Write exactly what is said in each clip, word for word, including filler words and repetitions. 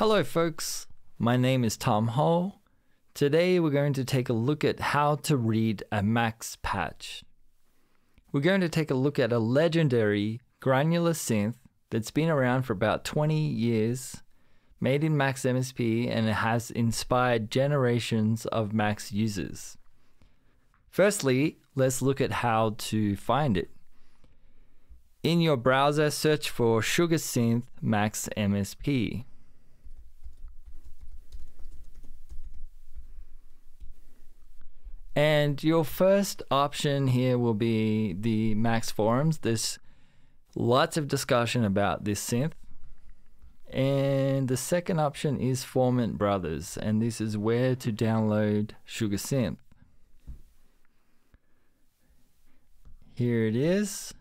Hello folks, my name is Tom Hall. Today we're going to take a look at how to read a max patch. We're going to take a look at a legendary granular synth that's been around for about twenty years, made in Max M S P, and it has inspired generations of Max users. Firstly, let's look at how to find it. In your browser, search for Sugar Synth Max M S P. And your first option here will be the Max forums. There's lots of discussion about this synth. And the second option is Formant Brothers, and this is where to download Sugar Synth. Here it is,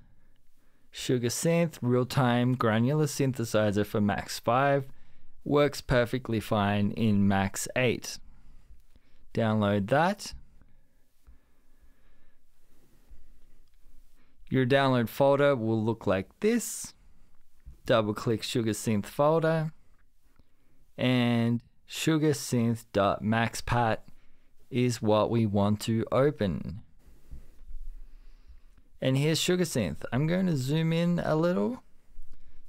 Sugar Synth, real-time granular synthesizer for Max five. Works perfectly fine in Max eight. Download that. Your download folder will look like this. Double click Sugar Synth folder, and sugarsynth.maxpat is what we want to open. And here's Sugar Synth. I'm going to zoom in a little.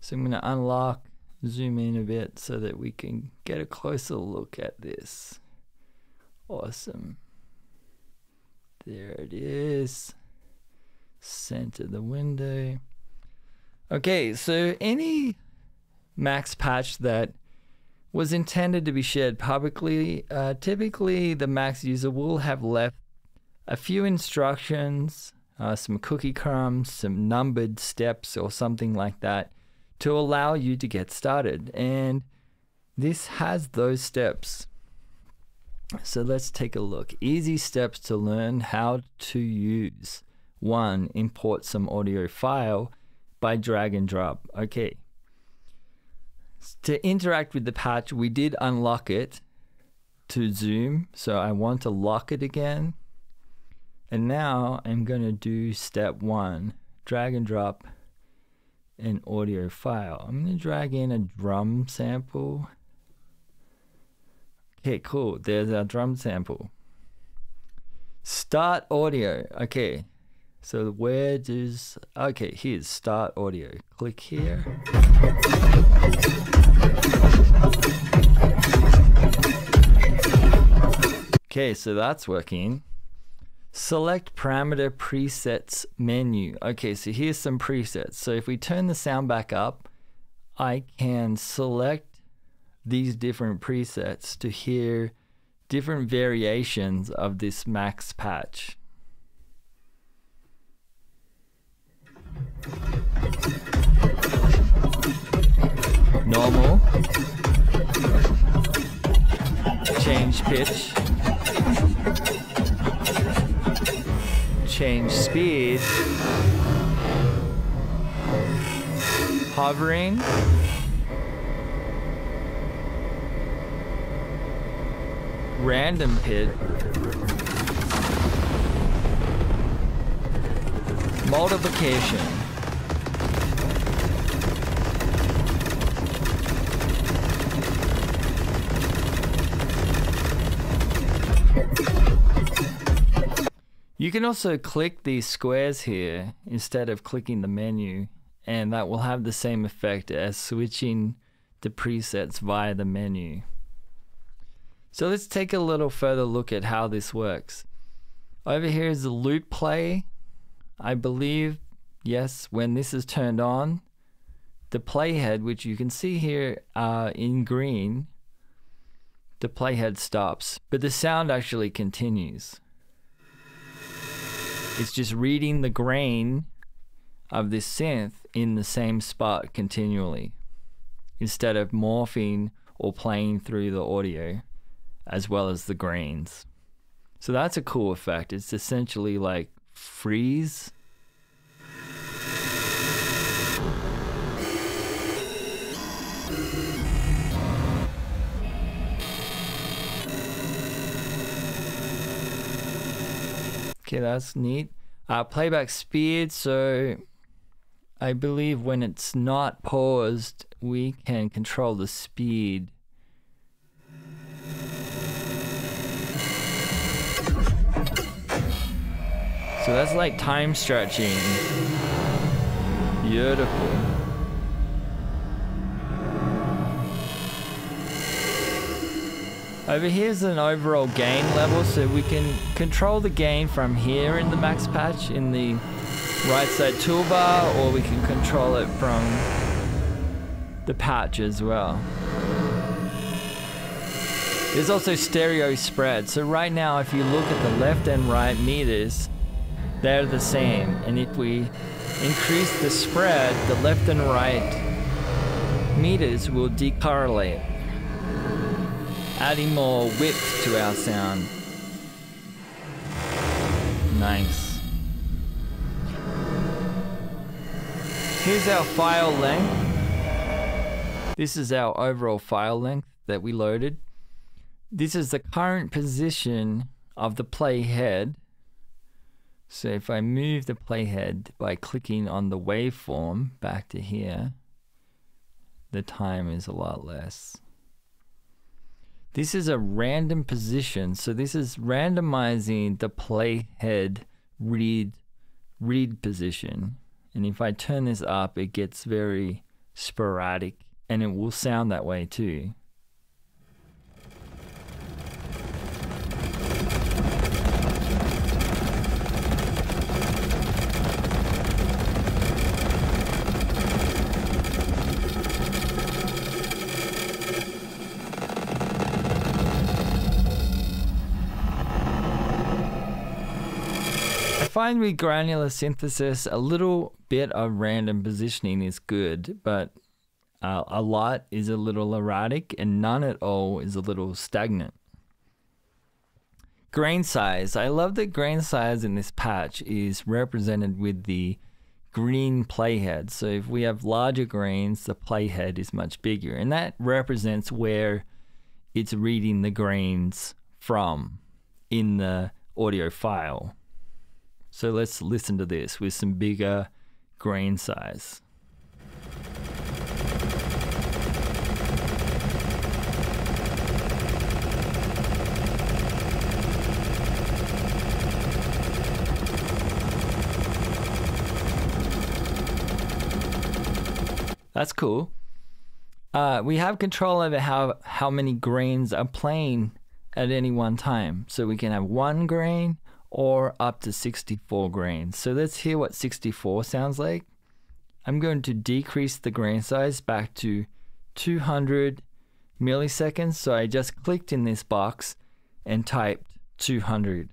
So I'm going to unlock, zoom in a bit so that we can get a closer look at this. Awesome. There it is. Center the window. Okay, so any Max patch that was intended to be shared publicly, uh, typically the Max user will have left a few instructions, uh, some cookie crumbs, some numbered steps or something like that to allow you to get started. And this has those steps. So let's take a look. Easy steps to learn how to use. One, import some audio file by drag and drop. Okay. To interact with the patch, we did unlock it to zoom. So I want to lock it again. And now I'm going to do step one, drag and drop an audio file. I'm going to drag in a drum sample. Okay, cool. There's our drum sample. Start audio. Okay. So where does, okay, here's start audio. Click here. Okay, so that's working. Select parameter presets menu. Okay, so here's some presets. So if we turn the sound back up, I can select these different presets to hear different variations of this Max patch. Normal, change pitch, change speed, hovering, random pitch, multiplication. You can also click these squares here instead of clicking the menu, and that will have the same effect as switching the presets via the menu. So let's take a little further look at how this works. Over here is the loop play. I believe, yes, when this is turned on, the playhead, which you can see here uh, in green, the playhead stops, but the sound actually continues. It's just reading the grain of this synth in the same spot continually instead of morphing or playing through the audio as well as the grains. So that's a cool effect. It's essentially like freeze. Okay, that's neat. Uh, playback speed, so I believe when it's not paused, we can control the speed So that's like time stretching. Beautiful. Over here's an overall gain level, so we can control the gain from here in the max patch in the right side toolbar, or we can control it from the patch as well. There's also stereo spread, so right now if you look at the left and right meters, they're the same, and if we increase the spread, the left and right meters will decorrelate, adding more width to our sound. Nice. Here's our file length. This is our overall file length that we loaded. This is the current position of the playhead. So if I move the playhead by clicking on the waveform back to here, the time is a lot less. This is a random position, so this is randomizing the playhead read read position. And if I turn this up, it gets very sporadic, and it will sound that way too. I find with granular synthesis, a little bit of random positioning is good, but uh, a lot is a little erratic, and none at all is a little stagnant. Grain size. I love that grain size in this patch is represented with the green playhead. So if we have larger grains, the playhead is much bigger, and that represents where it's reading the grains from in the audio file. So let's listen to this with some bigger grain size. That's cool. Uh, we have control over how, how many grains are playing at any one time. So we can have one grain, or up to sixty-four grains. So let's hear what sixty-four sounds like. I'm going to decrease the grain size back to two hundred milliseconds. So I just clicked in this box and typed two hundred.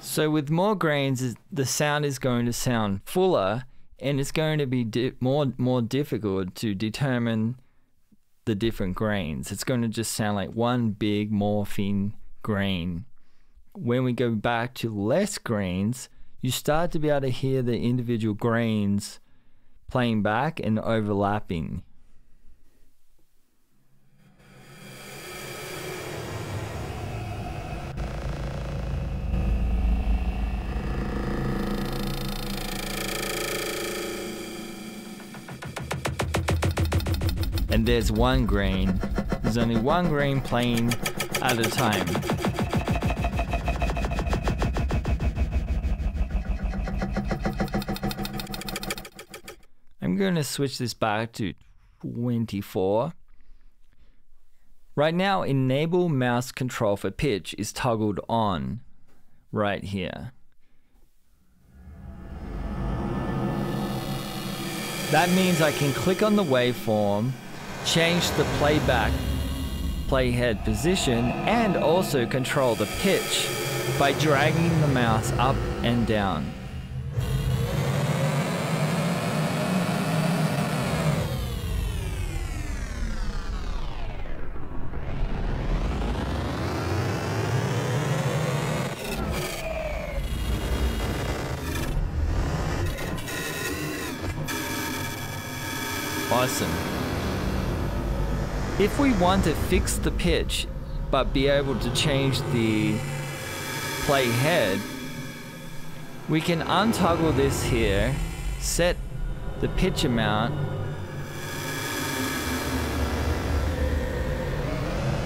So with more grains, the sound is going to sound fuller, and it's going to be di more, more difficult to determine the different grains. It's going to just sound like one big morphing grain. When we go back to less grains, you start to be able to hear the individual grains playing back and overlapping. And there's one grain. There's only one grain playing at a time. I'm going to switch this back to twenty-four. Right now, enable mouse control for pitch is toggled on right here. That means I can click on the waveform, change the playback playhead position, and also control the pitch by dragging the mouse up and down. Awesome. If we want to fix the pitch but be able to change the playhead, we can untoggle this here, set the pitch amount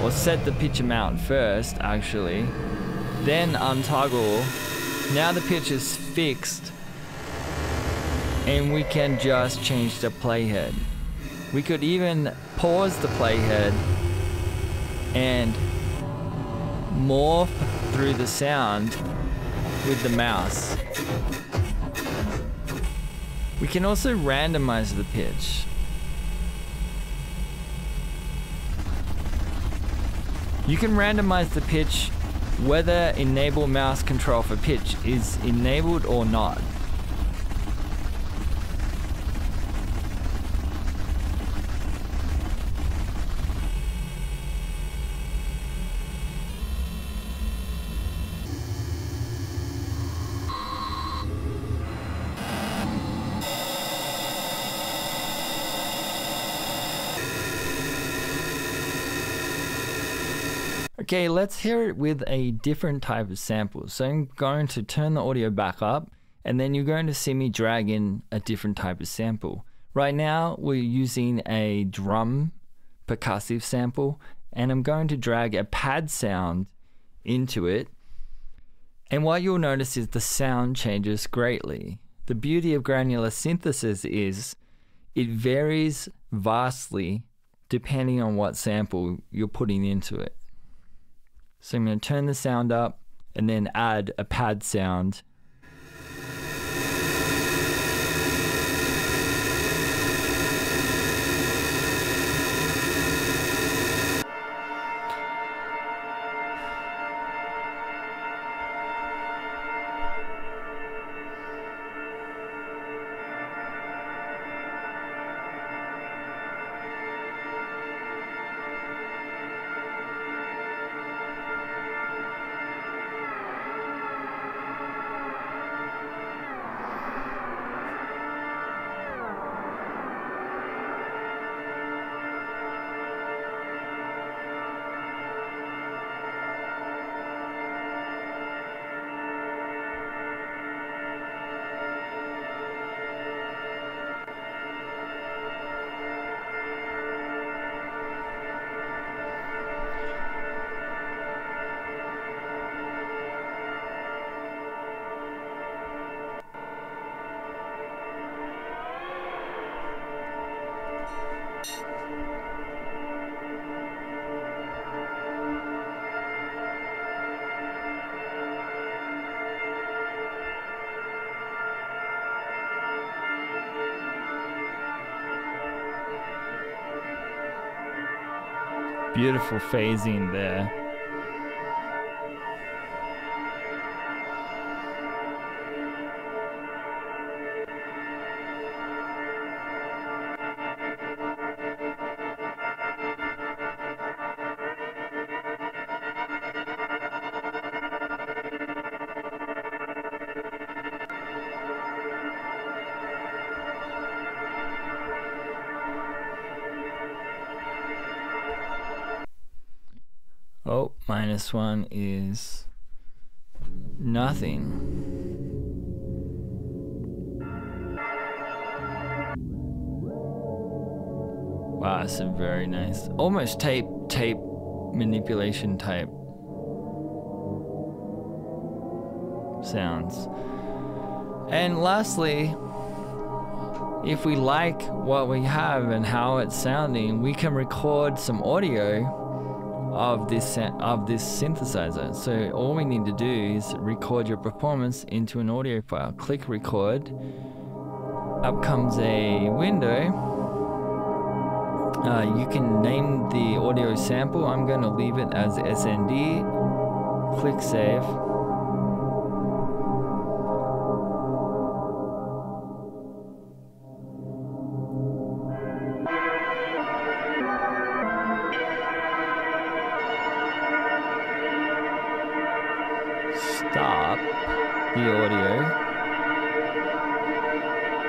or set the pitch amount first actually, then untoggle. Now the pitch is fixed and we can just change the playhead. We could even pause the playhead and morph through the sound with the mouse. We can also randomize the pitch. You can randomize the pitch whether enable mouse control for pitch is enabled or not. Okay, let's hear it with a different type of sample. So I'm going to turn the audio back up, and then you're going to see me drag in a different type of sample. Right now, we're using a drum percussive sample, and I'm going to drag a pad sound into it. And what you'll notice is the sound changes greatly. The beauty of granular synthesis is it varies vastly depending on what sample you're putting into it. So I'm going to turn the sound up and then add a pad sound. Beautiful phasing there. Oh, minus one is nothing. Wow, that's a very nice, almost tape, tape manipulation type sounds. And lastly, if we like what we have and how it's sounding, we can record some audio of this of this synthesizer. So all we need to do is record your performance into an audio file. Click record. Up comes a window. Uh, you can name the audio sample. I'm going to leave it as S N D. Click save. Stop the audio.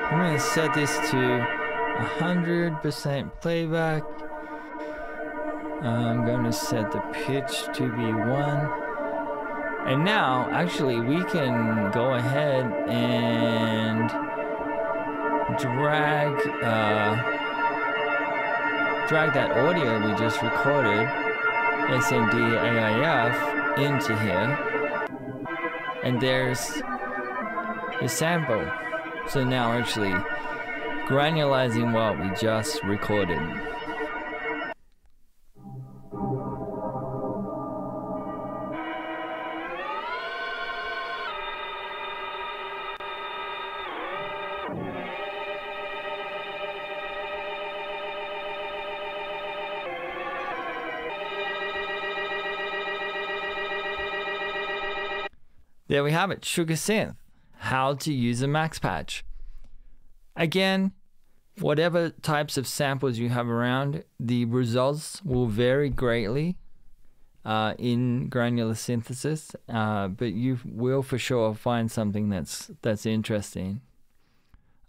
I'm going to set this to one hundred percent playback. I'm going to set the pitch to be one. And now, actually, we can go ahead and drag uh, drag that audio we just recorded, S N D A I F, into here, and there's the sample. So now we're actually granularizing what we just recorded. There we have it, Sugar Synth, how to use a max patch. Again, whatever types of samples you have around, the results will vary greatly uh, in granular synthesis, uh, but you will for sure find something that's, that's interesting.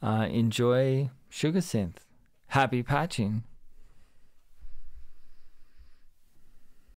Uh, enjoy Sugar Synth. Happy patching.